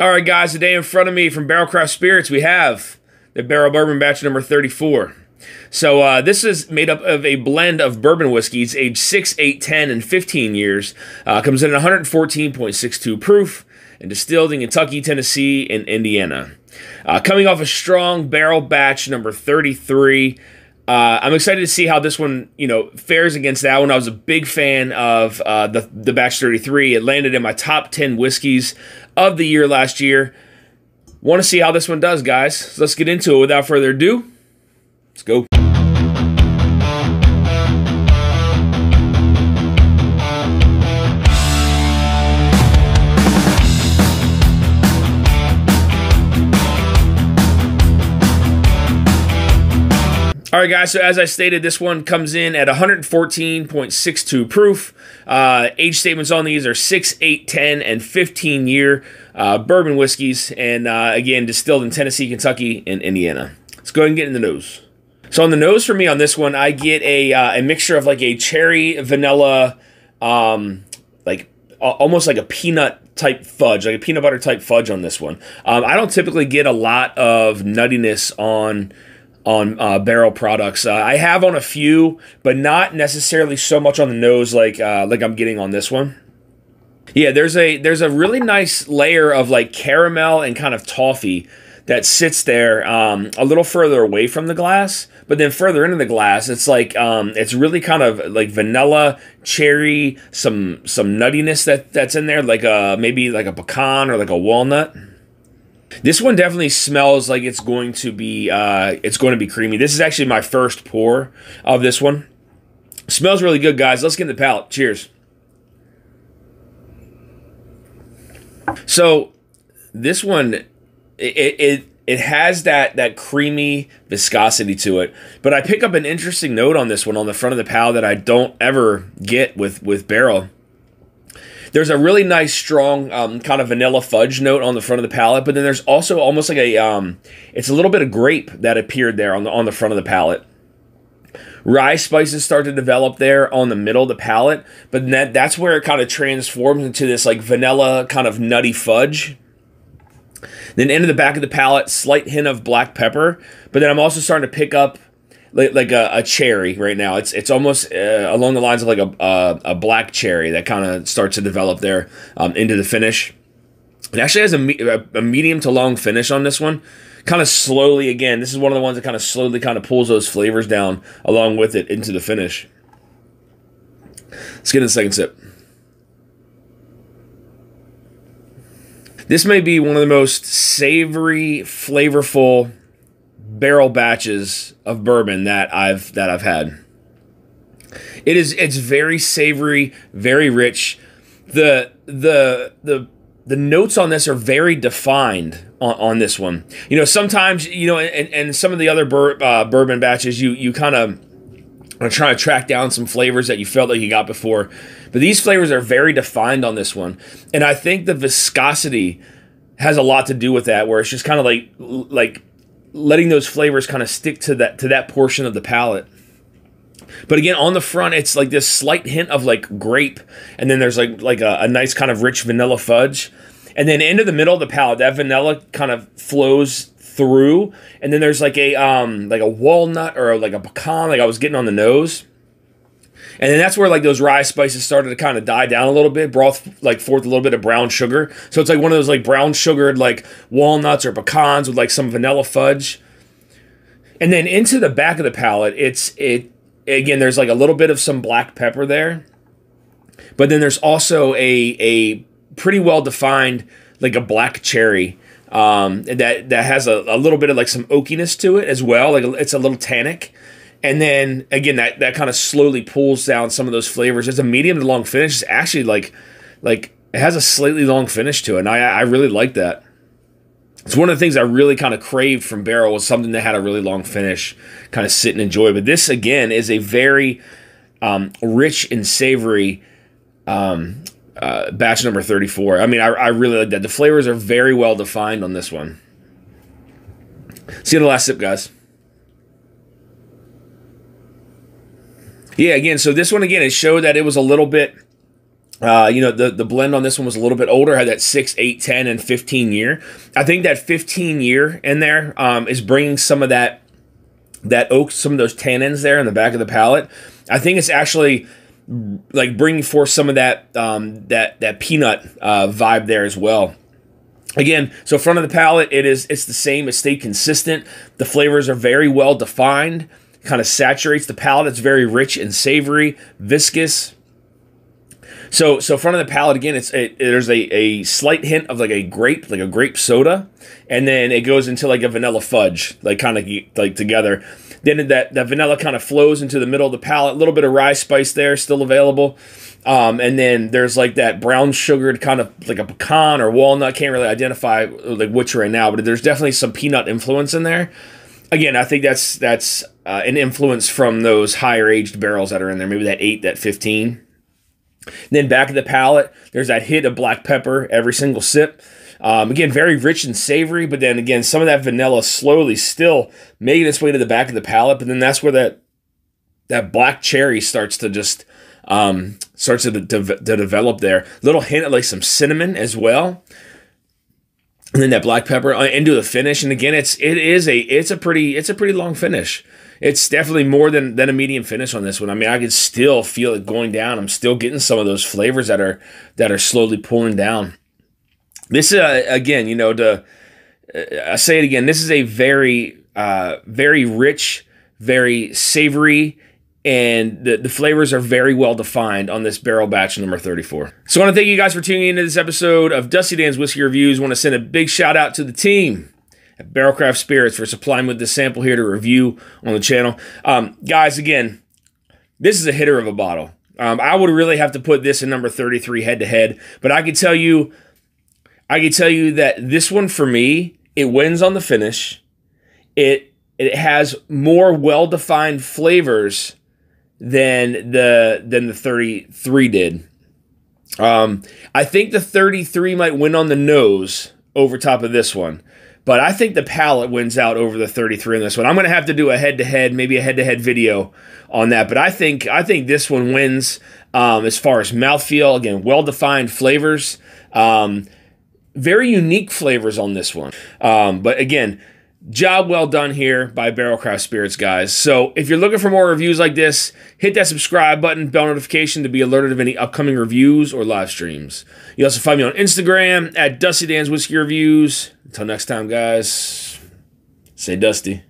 All right, guys, today in front of me from Barrell Craft Spirits, we have the Barrell Bourbon Batch number 34. So this is made up of a blend of bourbon whiskeys aged 6, 8, 10, and 15 years. Comes in at 114.62 proof and distilled in Kentucky, Tennessee, and Indiana. Coming off a strong Barrell Batch number 33. I'm excited to see how this one, fares against that one. I was a big fan of the Batch 33. It landed in my top 10 whiskeys of the year last year. Want to see how this one does, guys. So let's get into it. Without further ado, let's go. All right, guys, so as I stated, this one comes in at 114.62 proof. Age statements on these are 6, 8, 10, and 15-year bourbon whiskeys, and again, distilled in Tennessee, Kentucky, and Indiana. Let's go ahead and get in the nose. So on the nose for me on this one, I get a mixture of like a cherry, vanilla, almost like a peanut type fudge, like a peanut butter type fudge on this one. I don't typically get a lot of nuttiness on Barrell products. I have on a few, but not necessarily so much on the nose like I'm getting on this one. Yeah, there's a really nice layer of like caramel and kind of toffee that sits there a little further away from the glass, but then further into the glass, it's like it's really kind of like vanilla, cherry, some nuttiness that's in there, like maybe like a pecan or like a walnut. This one definitely smells like it's going to be creamy. This is actually my first pour of this one. Smells really good, guys. Let's get in the palate. Cheers. So this one, it has that creamy viscosity to it, but I pick up an interesting note on this one on the front of the palate that I don't ever get with Barrell. There's a really nice, strong kind of vanilla fudge note on the front of the palate, but then there's also almost like it's a little bit of grape that appeared there on the front of the palate. Rye spices start to develop there on the middle of the palate, but that's where it kind of transforms into this like vanilla kind of nutty fudge. Then into the back of the palate, slight hint of black pepper, but then I'm also starting to pick up like a cherry right now. It's almost along the lines of like a black cherry that kind of starts to develop there into the finish. It actually has a medium to long finish on this one. Kind of slowly, again, this is one of the ones that kind of slowly kind of pulls those flavors down along with it into the finish. Let's get in the second sip. This may be one of the most savory, flavorful Barrell batches of bourbon that I've had. It's very savory, very rich. The notes on this are very defined on this one. Sometimes and some of the other bourbon batches you kind of are trying to track down some flavors that you felt like you got before, but these flavors are very defined on this one, and I think the viscosity has a lot to do with that, where it's just kind of like letting those flavors kind of stick to that portion of the palate. But again, on the front, it's like this slight hint of like grape, and then there's like a nice kind of rich vanilla fudge, and then into the middle of the palate, that vanilla kind of flows through, and then there's like a walnut or like a pecan, like I was getting on the nose, and then that's where like those rye spices started to kind of die down a little bit, brought like forth a little bit of brown sugar. So it's like one of those like brown sugared like walnuts or pecans with like some vanilla fudge. And then into the back of the palate, it again, there's like a little bit of some black pepper there, but then there's also a pretty well defined like a black cherry that has a little bit of like some oakiness to it as well. Like it's a little tannic. And then, again, that kind of slowly pulls down some of those flavors. It's a medium to long finish. It's actually like it has a slightly long finish to it, and I really like that. It's one of the things I really kind of craved from Barrell, was something that had a really long finish, kind of sit and enjoy. But this, again, is a very rich and savory batch number 34. I mean, I really like that. The flavors are very well defined on this one. See you in the last sip, guys. Yeah, again, so this one, again, it showed that it was a little bit You know, the blend on this one was a little bit older, had that 6, 8, 10, and 15 year. I think that 15 year in there is bringing some of that oak, some of those tannins there in the back of the palate. I think it's actually like bringing forth some of that that peanut vibe there as well. Again, so front of the palate, it's the same. It stayed consistent. The flavors are very well defined. Kind of saturates the palate. It's very rich and savory, viscous. So front of the palate, again, there's a slight hint of like a grape soda, and then it goes into like a vanilla fudge, like kind of like together. Then that vanilla kind of flows into the middle of the palate, a little bit of rye spice there, still available. And then there's like that brown sugared kind of like a pecan or walnut, can't really identify like which right now, but there's definitely some peanut influence in there. Again, I think that's an influence from those higher aged barrels that are in there, maybe that 8, that 15. Then back of the palate, there's that hit of black pepper every single sip. Again, very rich and savory, but then again, some of that vanilla slowly still making its way to the back of the palate, but then that's where that black cherry starts to just starts to develop there. Little hint of like some cinnamon as well, and then that black pepper into the finish. And again, it's a pretty long finish. It's definitely more than a medium finish on this one. I mean, I can still feel it going down. I'm still getting some of those flavors that are slowly pulling down. This again, you know, I say it again. This is a very rich, very savory, and the flavors are very well defined on this barrel batch number 34. So I want to thank you guys for tuning into this episode of Dusty Dan's Whiskey Reviews. I want to send a big shout out to the team at Barrell Craft Spirits for supplying with this sample here to review on the channel. Guys, again, this is a hitter of a bottle. I would really have to put this in number 33 head to head, but I can tell you that this one for me, it wins on the finish. It has more well-defined flavors than the 33 did. I think the 33 might win on the nose over top of this one, but I think the palate wins out over the 33 in this one. I'm going to have to do a head-to-head, maybe a head-to-head video on that, but I think this one wins as far as mouthfeel. Again, well-defined flavors, very unique flavors on this one. But again, job well done here by Barrell Craft Spirits, guys. So if you're looking for more reviews like this, hit that subscribe button, bell notification to be alerted of any upcoming reviews or live streams. You also find me on Instagram at Dusty Dan's Whiskey Reviews. Until next time, guys, stay dusty.